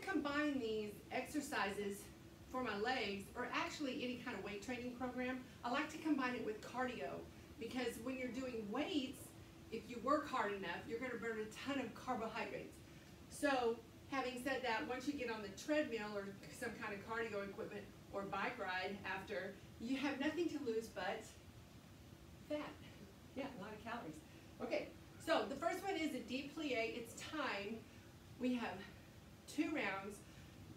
to combine these exercises for my legs, or actually any kind of weight training program, I like to combine it with cardio, because when you're doing weights, if you work hard enough, you're going to burn a ton of carbohydrates. So having said that, once you get on the treadmill or some kind of cardio equipment or bike ride after, you have nothing to lose but fat. Yeah, a lot of calories. Okay, so the first one is a deep plie. It's timed. We have 2 rounds,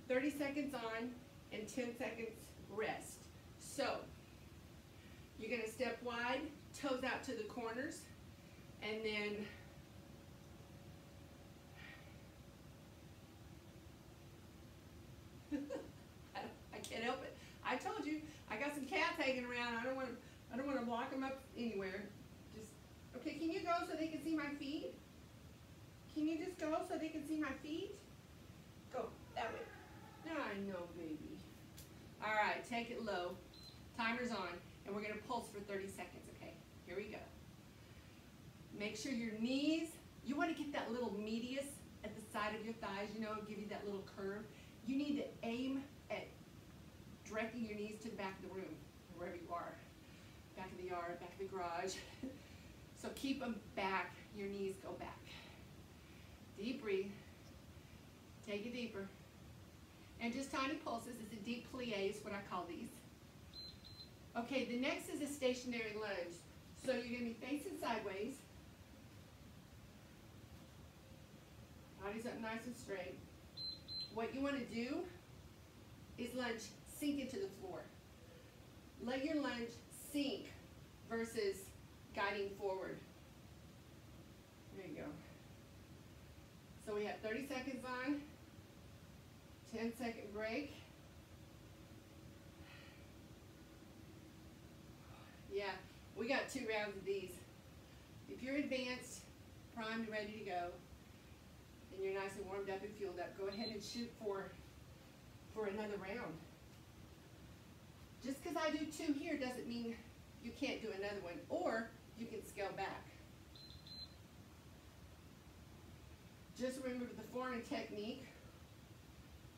30 seconds on and 10 seconds rest. So you're going to step wide, toes out to the corners, and then I can't help it. I told you, I got some cats hanging around. I don't want to block them up anywhere. Just okay. Can you go so they can see my feet? Can you just go so they can see my feet? Go that way. I know, baby. All right, take it low. Timer's on, and we're gonna pulse for 30 seconds. Okay, here we go. Make sure your knees, you want to get that little medius at the side of your thighs, you know, it'll give you that little curve. You need to aim at directing your knees to the back of the room, wherever you are. Back of the yard, back of the garage. So keep them back, your knees go back. Deep breathe, take it deeper. And just tiny pulses, it's a deep plie is what I call these. Okay, the next is a stationary lunge. So you're gonna be facing sideways. Body's up nice and straight. What you want to do is lunge, sink into the floor. Let your lunge sink versus guiding forward. There you go. So we have 30 seconds on, 10-second break. Yeah, we got 2 rounds of these. If you're advanced, primed and ready to go, and you're nice and warmed up and fueled up, go ahead and shoot for another round. Just because I do 2 here doesn't mean you can't do another one, or you can scale back. Just remember the forearm technique.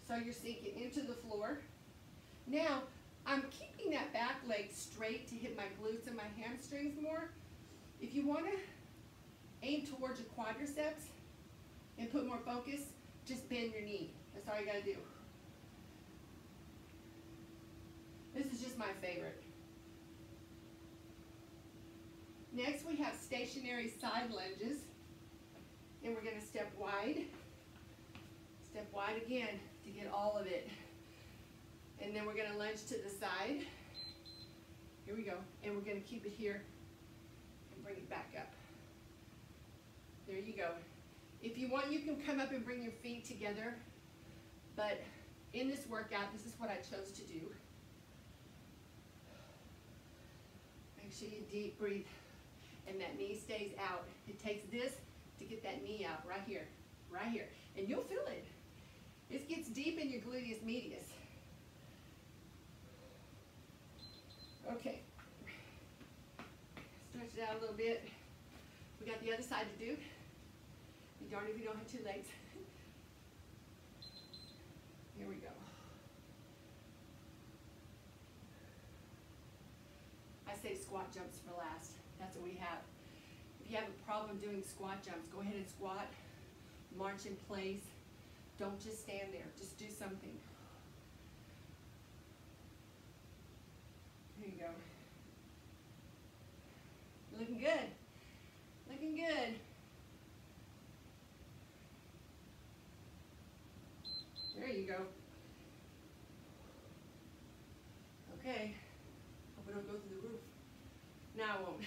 So you're sinking into the floor. Now, I'm keeping that back leg straight to hit my glutes and my hamstrings more. If you want to aim towards your quadriceps and put more focus, just bend your knee. That's all you gotta do. This is just my favorite. Next, we have stationary side lunges. And we're gonna step wide. Step wide again to get all of it. And then we're going to lunge to the side. Here we go. And we're going to keep it here and bring it back up. There you go. If you want, you can come up and bring your feet together. But in this workout, this is what I chose to do. Make sure you deep breathe and that knee stays out. It takes this to get that knee out right here, right here. And you'll feel it. This gets deep in your gluteus medius. Okay, stretch it out a little bit. We got the other side to do. Be darned if you don't have 2 legs. Here we go. I say squat jumps for last. That's what we have. If you have a problem doing squat jumps, go ahead and squat, march in place. Don't just stand there, just do something. There you go. Looking good. Looking good. There you go. Okay. Hope I don't go through the roof. No, I won't.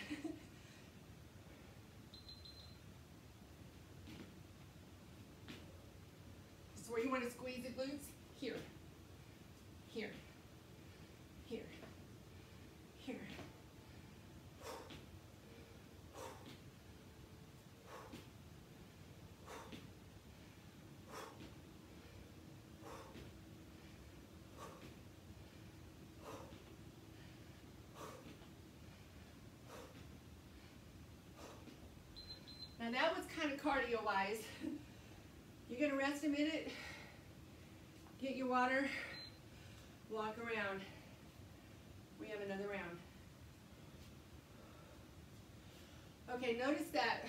This is where you want to squeeze the glutes. Here. Here. Here. Here. Now that was kind of cardio wise. You're going to rest a minute Get your water, walk around. We have another round. Okay, notice that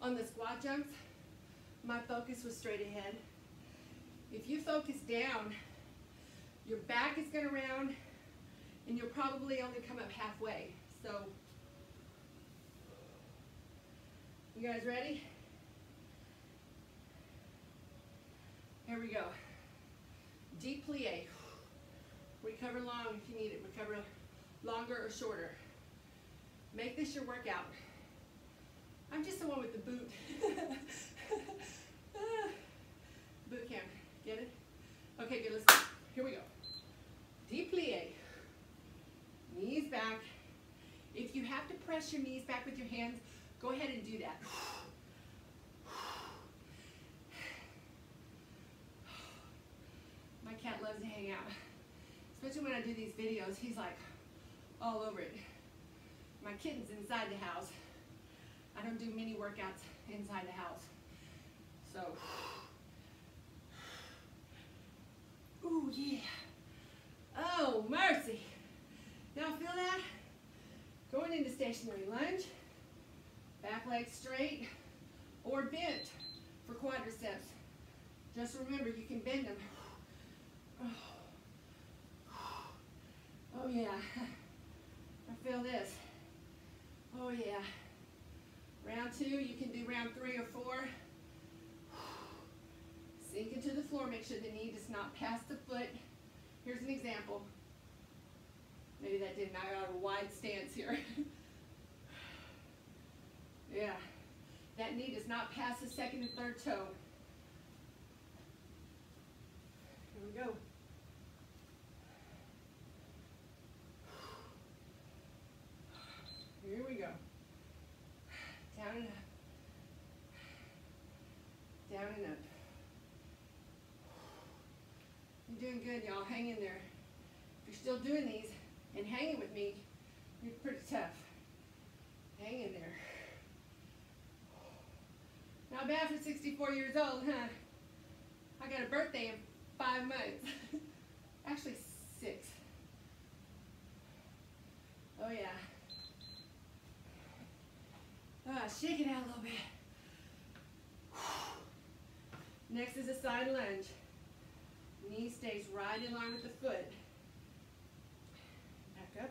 on the squat jumps, my focus was straight ahead. If you focus down, your back is going to round, and you'll probably only come up halfway. So, you guys ready? Here we go. Deep plie. Recover long if you need it. Recover longer or shorter. Make this your workout. I'm just the one with the boot. Boot camp. Get it? Okay, good. Let's go. Here we go. Deep plie. Knees back. If you have to press your knees back with your hands, go ahead and do that. My cat loves to hang out. Especially when I do these videos, he's like all over it. My kitten's inside the house. I don't do many workouts inside the house. So, ooh yeah. Oh mercy. Now feel that? Going into stationary lunge. Back leg straight or bent for quadriceps. Just remember you can bend them. Oh yeah, I feel this. Oh yeah. Round two, you can do round three or four. Sink into the floor, make sure the knee does not pass the foot. Here's an example. Maybe that didn't, I got a wide stance here. Yeah, that knee does not pass the second and third toe. Here we go. Here we go. Down and up. Down and up. You're doing good, y'all. Hang in there. If you're still doing these and hanging with me, you're pretty tough. Hang in there. Not bad for 64 years old, huh? I got a birthday in 5 months. Actually, 6. Oh, yeah. Oh, shake it out a little bit. Next is a side lunge. Knee stays right in line with the foot. Back up.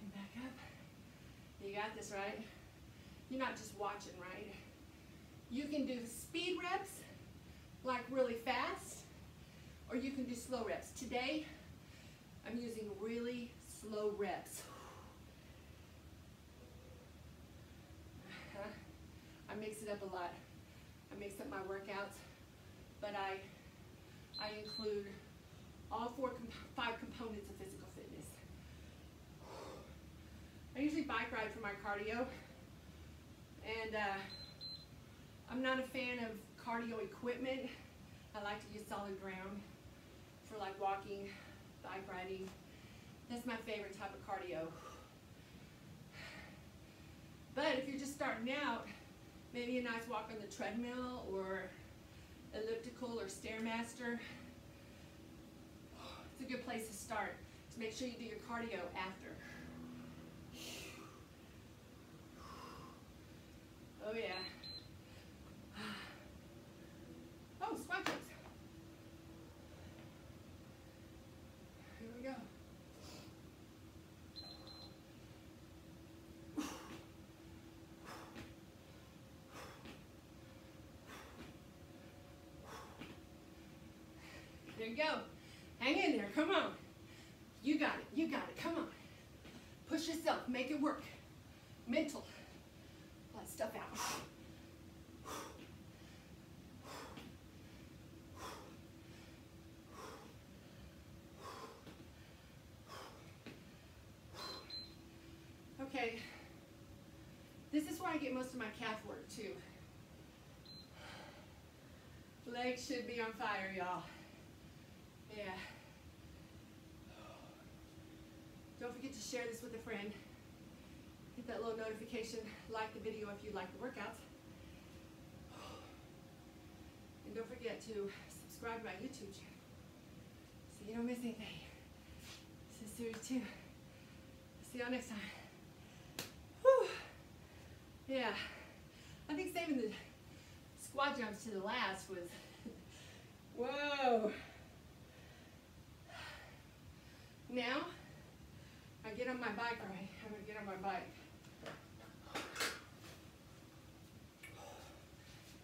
And back up. You got this, right? You're not just watching, right? You can do speed reps, like really fast, or you can do slow reps. Today, I'm using really slow reps. I mix it up a lot. I mix up my workouts, but I include all five components of physical fitness. I usually bike ride for my cardio. And I'm not a fan of cardio equipment. I like to use solid ground for like walking, bike riding. That's my favorite type of cardio. But if you're just starting out, maybe a nice walk on the treadmill or elliptical or Stairmaster. It's a good place to start to make sure you do your cardio after. Oh yeah. Oh, squat jumps. Here we go. There you go. Hang in there. Come on. You got it. You got it. Come on. Push yourself. Make it work. Mental. Stuff out. Okay, this is where I get most of my calf work too. Legs should be on fire, y'all. Yeah. Don't forget to share this with a friend. Hit that little notification, like the video if you like the workouts. And don't forget to subscribe to my YouTube channel so you don't miss anything. This is series 2. See y'all next time. Whew. Yeah, I think saving the squat jumps to the last was, whoa. Now, I get on my bike, right? I'm gonna get on my bike.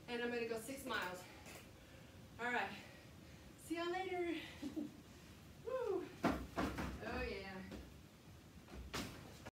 And I'm gonna go 6 miles. All right.